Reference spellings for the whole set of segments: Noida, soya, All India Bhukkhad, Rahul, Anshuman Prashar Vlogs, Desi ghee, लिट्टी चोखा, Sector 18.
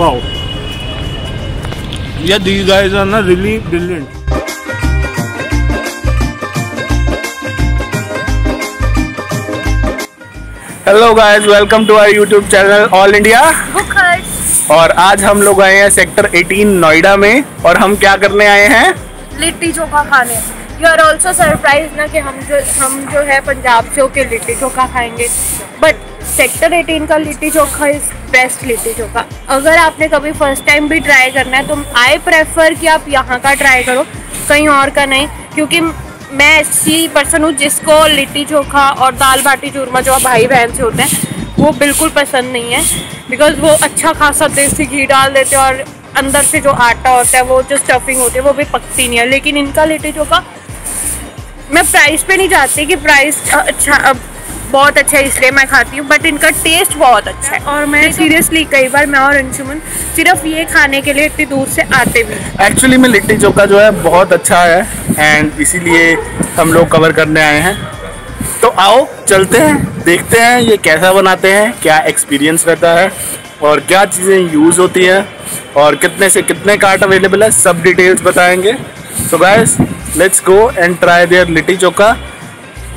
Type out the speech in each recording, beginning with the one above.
Wow. Yeah, these guys are na really brilliant. Hello guys, welcome to our YouTube channel all India भुक्खड। और आज हम लोग आए हैं सेक्टर 18 नोएडा में, और हम क्या करने आए हैं? लिट्टी चोखा खाने। यू आर ऑल्सो सरप्राइज ना कि हम जो है पंजाब से होके लिट्टी चोखा खाएंगे, बट सेक्टर 18 का लिट्टी चोखा इज बेस्ट लिट्टी चोखा। अगर आपने कभी फर्स्ट टाइम भी ट्राई करना है तो आई प्रेफर कि आप यहाँ का ट्राई करो, कहीं और का नहीं, क्योंकि मैं ऐसी पर्सन हूँ जिसको लिट्टी चोखा और दाल बाटी चूरमा जो भाई बहन से होते हैं वो बिल्कुल पसंद नहीं है, बिकॉज वो अच्छा खासा देसी घी डाल देते हैं और अंदर से जो आटा होता है, वो जो स्टफिंग होती है वो भी पकती नहीं है। लेकिन इनका लिट्टी चोखा, मैं प्राइस पे नहीं जाती कि प्राइस अच्छा बहुत अच्छा है इसलिए मैं खाती हूँ, बट इनका टेस्ट बहुत अच्छा है। और मैं सीरियसली कई बार मैं और अंशुमन सिर्फ ये खाने के लिए इतनी दूर से आते भी। एक्चुअली में लिट्टी चोखा जो है बहुत अच्छा है एंड इसीलिए हम लोग कवर करने आए हैं। तो आओ चलते हैं, देखते हैं ये कैसा बनाते हैं, क्या एक्सपीरियंस रहता है और क्या चीज़ें यूज़ होती हैं और कितने से कितने कार्ट अवेलेबल है, सब डिटेल्स बताएँगे। So guys, let's go and try there लिट्टी चोखा।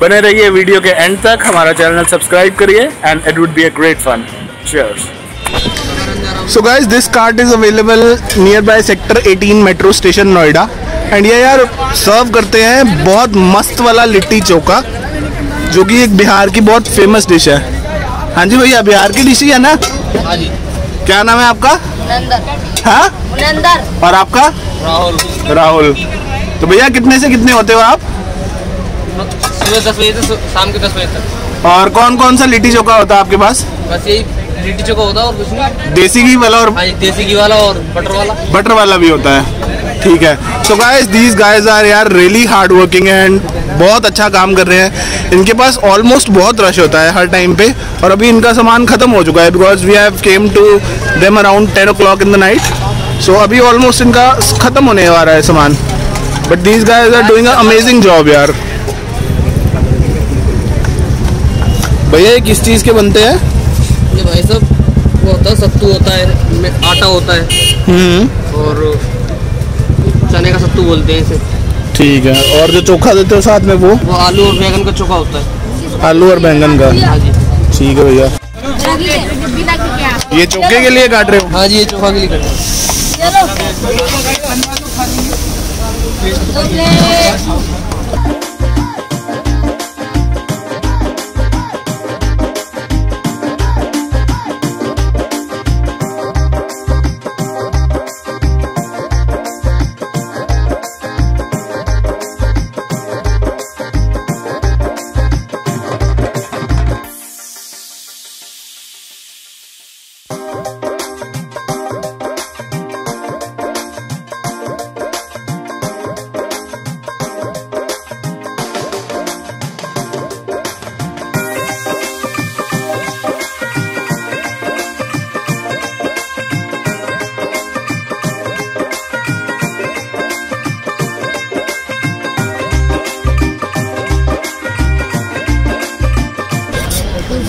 बने रहिए वीडियो के एंड तक, हमारा चैनल सब्सक्राइब करिए and it would be a great fun. Cheers. So guys, this cart is available near by sector 18 metro station Noida and ये यार सर्व करते हैं बहुत मस्त वाला लिट्टी चोखा, जो कि एक बिहार की बहुत फेमस डिश है। हाँ जी भैया, बिहार की डिश ही है ना? हाँ जी। क्या नाम है आपका? नंदर। हाँ, नंदर। और आपका? राहुल। राहुल। तो भैया कितने से कितने होते हो आप? सुबह 10 बजे से शाम के 10 बजे तक। और कौन कौन सा लिट्टी चोखा होता है आपके पास? बस यही लिट्टी चोखा होता है और कुछ नहीं। देसी घी वाला? और देसी घी वाला और बटर वाला। बटर वाला भी होता है, ठीक है। So guys, these guys are यार रियली हार्ड वर्किंग एंड बहुत अच्छा काम कर रहे हैं। इनके पास ऑलमोस्ट बहुत रश होता है हर टाइम पे, और अभी इनका सामान खत्म हो चुका है because we have came to them around 10 o'clock in the night. So अभी ऑलमोस्ट इनका खत्म होने वाला है सामान, but these guys are doing a amazing job यार। भैया ये किस चीज़ के बनते हैं? ये भाई साहब वो होता है सत्तू होता है, आटा होता है और चने का सत्तू बोलते हैं इसे, ठीक है। और जो चोखा देते हो साथ में वो आलू और बैंगन का चोखा होता है। आलू और बैंगन का, ठीक है भैया। ये चोखे के लिए काट रहे हो? हाँ जी, ये चोखा के लिए काट रहे।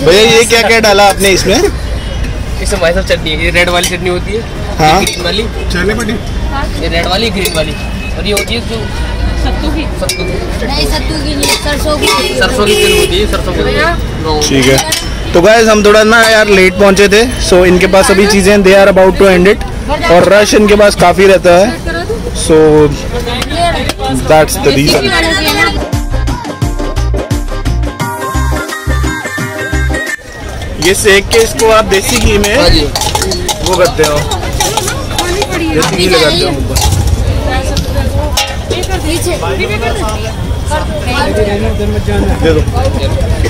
भैया ये क्या क्या डाला आपने इसमें? इसमें भाई साहब चटनी है, ये रेड वाली चटनी होती है। हाँ? ग्रीन वाली, चले बड़ी, ये रेड वाली ग्रीन वाली, और ये होती है जो सत्तू की नहीं, सरसों की तेल होती है, सरसों की, ठीक है। तो गाइस हम थोड़ा ना यार लेट पहुंचे थे, सो इनके पास अभी चीज़ें they are about to end it, और रश इनके पास काफ़ी रहता है, सो दैट्स द रीज़न। ये सेक के इसको आप देसी घी में वो करते हो, देसी घी लगाते हो ऊपर।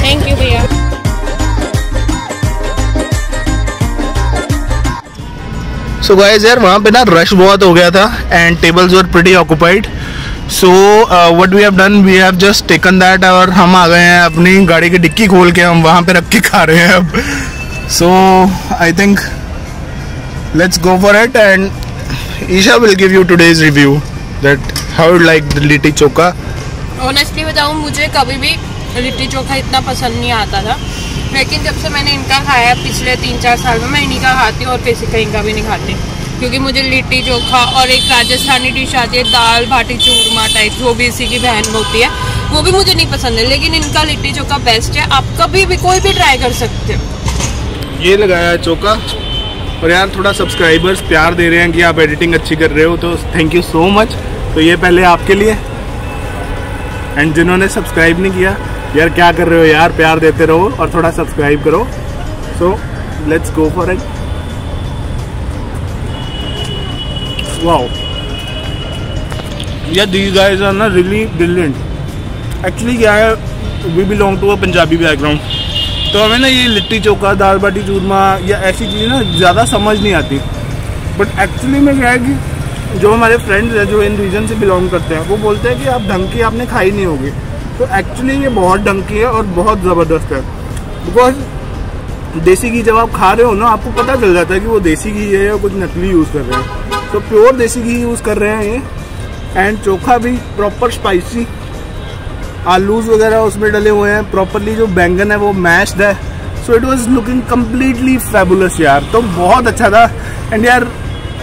थैंक यू भैया। सो गाइस यार वहाँ पे ना रश बहुत हो गया था and tables were pretty occupied, so what we have done, we have just taken that, और हम आ गए हैं अपनी गाड़ी की डिक्की खोल के, हम वहाँ पे रख के खा रहे हैं अब। So I think let's go for it and Isha will give you today's review that how you like the लिट्टी चोखा। Honestly बताऊँ, मुझे कभी भी लिट्टी चोखा इतना पसंद नहीं आता था, लेकिन जब से मैंने इनका खाया पिछले 3-4 साल में मैं इन्हीं का खाती हूँ और किसी कहीं का भी नहीं खाती, क्योंकि मुझे लिट्टी चोखा और एक राजस्थानी डिश आती है दाल बाटी चूरमा टाइप जो भी इसी की बहन होती है वो भी मुझे नहीं पसंद है, लेकिन इनका लिट्टी चोखा बेस्ट है। आप कभी भी कोई भी ट्राई कर सकते हो। ये लगाया चोखा। और यार थोड़ा सब्सक्राइबर्स प्यार दे रहे हैं कि आप एडिटिंग अच्छी कर रहे हो, तो थैंक यू सो मच। तो ये पहले आपके लिए, एंड जिन्होंने सब्सक्राइब नहीं किया यार क्या कर रहे हो यार, प्यार देते रहो और थोड़ा सब्सक्राइब करो। So let's go for it. Wow, yeah, these guys are not really brilliant. Actually, क्या है, we belong to a Punjabi background, तो हमें ना ये लिट्टी चोखा दाल बाटी चूरमा या ऐसी चीज़ें ना ज़्यादा समझ नहीं आती। बट एक्चुअली में क्या है कि जो हमारे फ्रेंड्स हैं जो इन रीजन से बिलोंग करते हैं वो बोलते हैं कि आप ढंग की आपने खाई नहीं होगी, तो एक्चुअली ये बहुत ढंग की है और बहुत ज़बरदस्त है। बिकॉज देसी घी जब आप खा रहे हो ना आपको पता चल जाता है कि वो देसी घी है या कुछ नकली यूज़ कर रहे हैं, तो प्योर देसी घी यूज़ कर रहे हैं ये। एंड चोखा भी प्रॉपर स्पाइसी, आलूज वगैरह उसमें डले हुए हैं, प्रॉपरली जो बैंगन है वो मैश्ड है। So it was looking completely fabulous यार, तो बहुत अच्छा था। एंड यार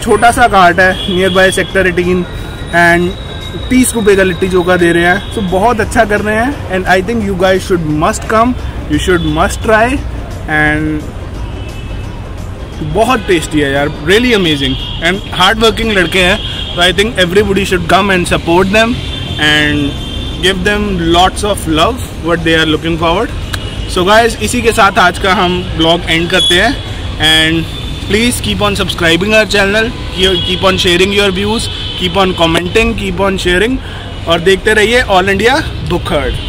छोटा सा कार्ट है नियर बाय सेक्टर 18 एंड 30 रुपये का लिट्टी चोखा दे रहे हैं, तो बहुत अच्छा कर रहे हैं। And I think you guys should must come, you should must try. And बहुत टेस्टी है यार, really amazing. And hard working लड़के हैं, तो I think everybody should come and support them and give them lots of love what they are looking forward. So guys इसी के साथ आज का हम ब्लॉग एंड करते हैं। And please keep on subscribing our channel, keep on sharing your views, keep on commenting, keep on sharing, और देखते रहिए ऑल इंडिया भुक्खड़।